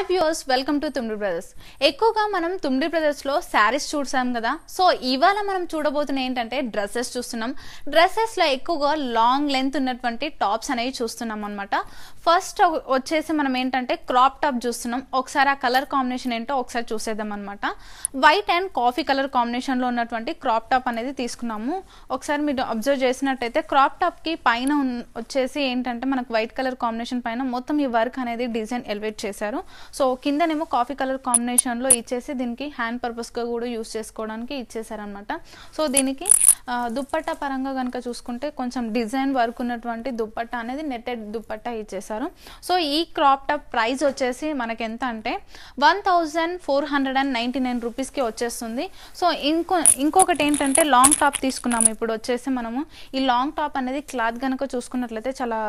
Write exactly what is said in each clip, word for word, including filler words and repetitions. Hi viewers, welcome to Tumdi Brothers. ఎక్కువగా మనం Tumdi Brothers లో sarees చూసాం కదా. సో ఇవాళ మనం చూడబోతున్న ఏంటంటే dresses చూస్తున్నాం. Dresses లో ఎక్కువగా long length ఉన్నటువంటి tops అనేవి చూస్తున్నాం అన్నమాట. ఫస్ట్ వచ్చేసి మనం ఏంటంటే crop top చూస్తున్నాం. ఒకసారి ఆ కలర్ కాంబినేషన్ ఏంటో ఒకసారి చూసేద్దాం అన్నమాట. White and coffee colour combination లో ఉన్నటువంటి crop top అనేది తీసుకున్నాము. ఒకసారి మీరు అబ్జర్వ్ చేసినట్లయితే crop top కి పైన వచ్చేసి ఏంటంటే మనకు వైట్ కలర్ కాంబినేషన్ పైన మొత్తం ఈ వర్క్ అనేది డిజైన్ ఎలివేట్ చేశారు. So, kinda nemo coffee color combination lo ichesi diniki hand purpose ga kuda use chesukodaniki ichesaru annamata. So diniki uh, dupatta paranga ganaka chusukunte koncham design work unnatuvanti dupatta anedi netted dupatta ichesaru. So ee crop top price vachesi manaki enta ante one thousand four hundred ninety-nine rupees ki vachestundi. So inko inkokati entante long top teeskunnam ippudu vachesi manamu ee long top anedi cloth ganaka chusukunnatlaite chala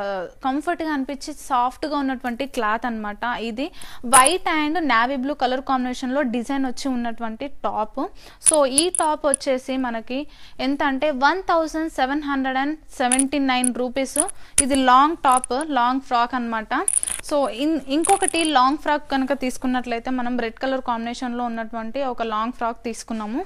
comfort ga anpichi soft ga unnatuvanti cloth annamata idi. White and navy blue color combination lo design వచ్చి ఉన్నటువంటి top. So ఈ top వచ్చేసి మనకి ఎంత అంటే one thousand seven hundred seventy-nine rupees. ఇది long top, long frock అన్నమాట. So ఇంకొకటి లాంగ్ ఫ్రాక్ కనుక తీసుకున్నట్లయితే మనం రెడ్ కలర్ కాంబినేషన్ లో ఉన్నటువంటి ఒక లాంగ్ ఫ్రాక్ తీసుకున్నాము.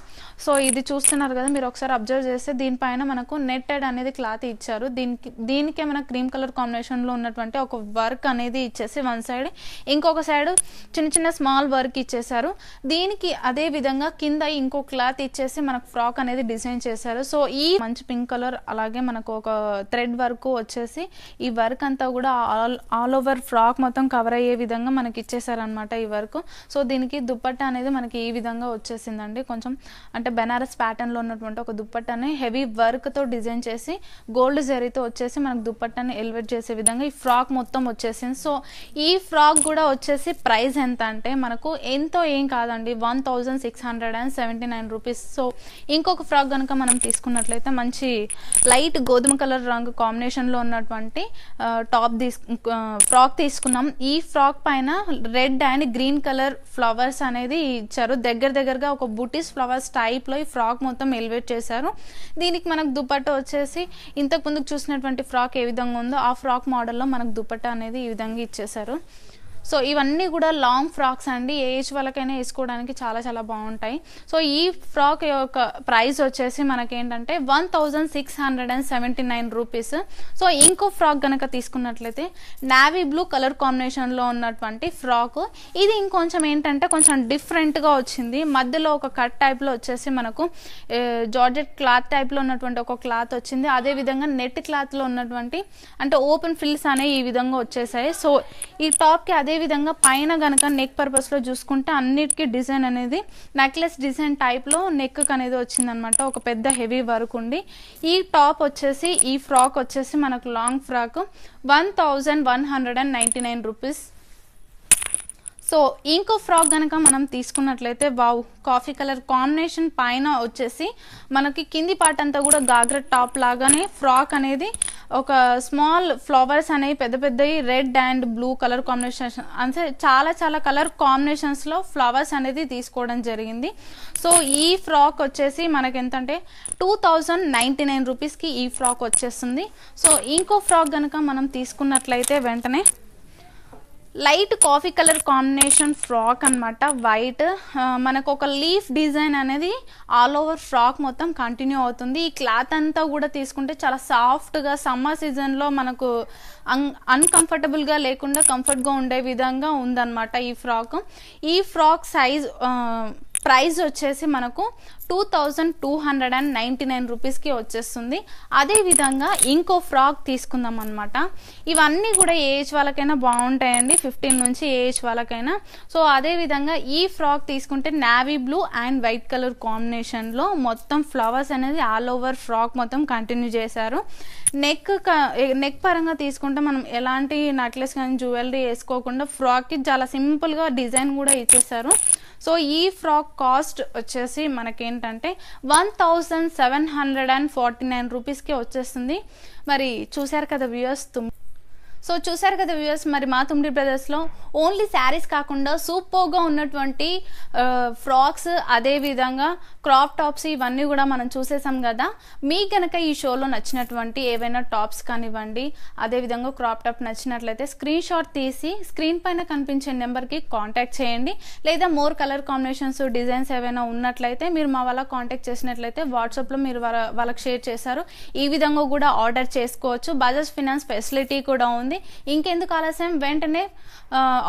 సో ఇది చూస్తున్నారు కదా, మీరు ఒకసారి అబ్జర్వ్ చేస్తే దీనిపైన మనకు నెట్టెడ్ అనేది క్లాత్ ఇచ్చారు. దీనికి దీనికే మన క్రీమ్ కలర్ కాంబినేషన్ లో ఉన్నటువంటి ఒక వర్క్ అనేది ఇచ్చేసి వన్ సైడ్, ఇంకొక సైడ్ చిన్న చిన్న స్మాల్ వర్క్ ఇచ్చేసారు. దీనికి అదే విధంగా కింద ఇంకో క్లాత్ ఇచ్చేసి మనకు ఫ్రాక్ అనేది డిజైన్ చేశారు. సో ఈ మంచి పింక్ కలర్, అలాగే మనకు ఒక థ్రెడ్ వర్క్ వచ్చేసి ఈ వర్క్ అంతా కూడా ఆల్ ఆల్ ఓవర్ ఫ్రాక్ మొత్తం కవర్ అయ్యే విధంగా మనకి ఇచ్చేసారనమాట ఈ వర్క్. సో దీనికి దుప్పట్ట అనేది మనకి ఈ విధంగా వచ్చేసిందండి. కొంచెం అంటే బెనారస్ ప్యాటర్న్ లో ఉన్నటువంటి ఒక దుప్పట్టని హెవీ వర్క్ తో డిజైన్ చేసి గోల్డ్ జరీతో వచ్చేసి మనకు దుప్పట్టని ఎలివేట్ చేసే విధంగా ఈ ఫ్రాక్ మొత్తం వచ్చేసింది. సో ఈ ఫ్రాక్ కూడా వచ్చేసి ప్రైస్ ఎంత అంటే మనకు ఎంతో ఏం కాదండి, one thousand six hundred and seventy nine rupees. So ఇంకొక ఫ్రాక్ కనుక మనం తీసుకున్నట్లయితే మంచి లైట్ గోధుమ కలర్ రంగు కాంబినేషన్ లో ఉన్నటువంటి టాప్ తీసు ఫ్రాక్ తీసుకు తీసుకున్నాం. ఈ ఫ్రాక్ పైన red and green colour flowers అనేది ఇచ్చారు. దగ్గర దగ్గరగా ఒక బుటీస్ ఫ్లవర్స్ టైప్ లో ఈ ఫ్రాక్ మొత్తం ఎలివేట్ చేశారు. దీనికి మనకు దుపట్టా వచ్చేసి ఇంతకు ముందుకు చూసినటువంటి ఫ్రాక్ ఏ విధంగా ఉందో ఆ ఫ్రాక్ మోడల్లో మనకు దుపట్టా అనేది ఈ విధంగా ఇచ్చేశారు. సో ఇవన్నీ కూడా లాంగ్ ఫ్రాక్స్ అండి, ఏ ఏజ్ వాళ్ళకైనా వేసుకోవడానికి చాలా చాలా బాగుంటాయి. సో ఈ ఫ్రాక్ యొక్క ప్రైస్ వచ్చేసి మనకేంటంటే one thousand six hundred and seventy nine rupees. So ఇంకో ఫ్రాక్ కనుక తీసుకున్నట్లయితే నావీ బ్లూ కలర్ కాంబినేషన్లో ఉన్నటువంటి ఫ్రాక్. ఇది ఇంకొంచెం ఏంటంటే కొంచెం డిఫరెంట్గా వచ్చింది. మధ్యలో ఒక కట్ టైప్లో వచ్చేసి మనకు జార్జెట్ క్లాత్ టైప్లో ఉన్నటువంటి ఒక క్లాత్ వచ్చింది. అదేవిధంగా నెట్ క్లాత్లో ఉన్నటువంటి అంటే ఓపెన్ ఫిల్స్ అనేవి ఈ విధంగా వచ్చేసాయి. సో ఈ టాప్కి అదే విధంగా పైన గనక నెక్ పర్పస్ లో చూసుకుంటే అన్నిటికీ డిజైన్ అనేది నెక్లెస్ డిజైన్ టైప్ లో నెక్ అనేది వచ్చింది అనమాట. ఒక పెద్ద హెవీ వర్క్ ఉండి ఈ టాప్ వచ్చేసి ఈ ఫ్రాక్ వచ్చేసి మనకు long frock one thousand one hundred and ninety nine rupees. So ఇంకో ఫ్రాక్ కనుక మనం తీసుకున్నట్లయితే వావ్, కాఫీ కలర్ కాంబినేషన్ పైన వచ్చేసి మనకి కింది పార్ట్ అంతా కూడా గాగ్రా టాప్ లాగానే ఫ్రాక్ అనేది ఒక స్మాల్ ఫ్లవర్స్ అనేవి పెద్ద పెద్దవి red and blue colour combination అంటే చాలా చాలా కలర్ కాంబినేషన్స్లో ఫ్లవర్స్ అనేది తీసుకోవడం జరిగింది. సో ఈ ఫ్రాక్ వచ్చేసి మనకి ఎంత అంటే టూ థౌజండ్ నైంటీ నైన్ రూపీస్కి ఈ ఫ్రాక్ వచ్చేస్తుంది. సో ఇంకో ఫ్రాక్ కనుక మనం తీసుకున్నట్లయితే వెంటనే light coffee colour combination frock అనమాట. వైట్ మనకు ఒక లీఫ్ డిజైన్ అనేది ఆల్ ఓవర్ ఫ్రాక్ మొత్తం కంటిన్యూ అవుతుంది. ఈ క్లాత్ అంతా కూడా తీసుకుంటే చాలా సాఫ్ట్గా సమ్మర్ సీజన్లో మనకు అన్ అన్కంఫర్టబుల్గా లేకుండా కంఫర్ట్గా ఉండే విధంగా ఉందన్నమాట ఈ ఫ్రాక్. ఈ ఫ్రాక్ సైజ్ ప్రైస్ వచ్చేసి మనకు two thousand two hundred and ninety nine రూపీస్కి వచ్చేస్తుంది. అదేవిధంగా ఇంకో ఫ్రాక్ తీసుకుందాం అనమాట. ఇవన్నీ కూడా ఏ ఏజ్ వాళ్ళకైనా బాగుంటాయండి, ఫిఫ్టీన్ నుంచి ఏ ఏజ్ వాళ్ళకైనా. సో అదేవిధంగా ఈ ఫ్రాక్ తీసుకుంటే navy blue and white colour కాంబినేషన్లో మొత్తం ఫ్లవర్స్ అనేది ఆల్ ఓవర్ ఫ్రాక్ మొత్తం కంటిన్యూ చేశారు. నెక్ నెక్ పరంగా తీసుకుంటే మనం ఎలాంటి నెక్లెస్ కానీ జ్యువెలరీ వేసుకోకుండా ఫ్రాక్కి చాలా సింపుల్గా డిజైన్ కూడా ఇచ్చేసారు. సో ఈ ఫ్రాక్ కాస్ట్ వచ్చేసి మనకేంటంటే one thousand seven hundred and forty nine రూపీస్కే వచ్చేస్తుంది. మరి చూశారు కదా వ్యూవర్స్. So చూసారు కదా వ్యూవర్స్, మరి మా తుమ్డి బ్రదర్స్ లో ఓన్లీ సారీస్ కాకుండా సూపర్ గా ఉన్నటువంటి ఫ్రాక్స్ అదే విధంగా క్రాప్ టాప్స్ ఇవన్నీ కూడా మనం చూసేసాం కదా. మీకు గనక ఈ షోలో నచ్చినటువంటి ఏవైనా టాప్స్ కానివ్వండి, అదే విధంగా క్రాప్ టాప్ నచ్చినట్లయితే స్క్రీన్ షాట్ తీసి స్క్రీన్ పైన కనిపించే నెంబర్ కి కాంటాక్ట్ చేయండి. లేదా మోర్ కలర్ కాంబినేషన్స్ డిజైన్స్ ఏవైనా ఉన్నట్లయితే మీరు మా వాళ్ళ కాంటాక్ట్ చేసినట్లయితే వాట్సాప్ లో మీరు వాళ్ళకి షేర్ చేశారు ఈ విధంగా కూడా ఆర్డర్ చేసుకోవచ్చు. బజాజ్ ఫైనాన్స్ ఫెసిలిటీ కూడా ఉంది. ఇంకెందుకు ఆలస్యం, వెంటనే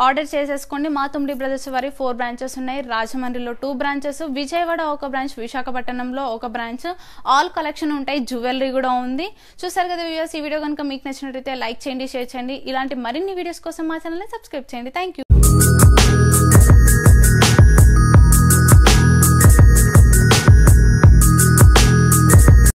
ఆర్డర్ చేసేసుకోండి. మా తుమ్డి బ్రదర్స్ వారి ఫోర్ బ్రాంచెస్ ఉన్నాయి. రాజమండ్రిలో టూ బ్రాంచెస్, విజయవాడ ఒక బ్రాంచ్, విశాఖపట్నంలో ఒక బ్రాంచ్. ఆల్ కలెక్షన్ ఉంటాయి, జ్యువెలరీ కూడా ఉంది. చూసారు కదా వ్యూవర్స్, ఈ వీడియో కనుక మీకు నచ్చినట్లయితే లైక్ చేయండి, షేర్ చేయండి. ఇలాంటి మరిన్ని వీడియోస్ కోసం మా ఛానల్ని సబ్స్క్రైబ్ చేయండి. Thank you.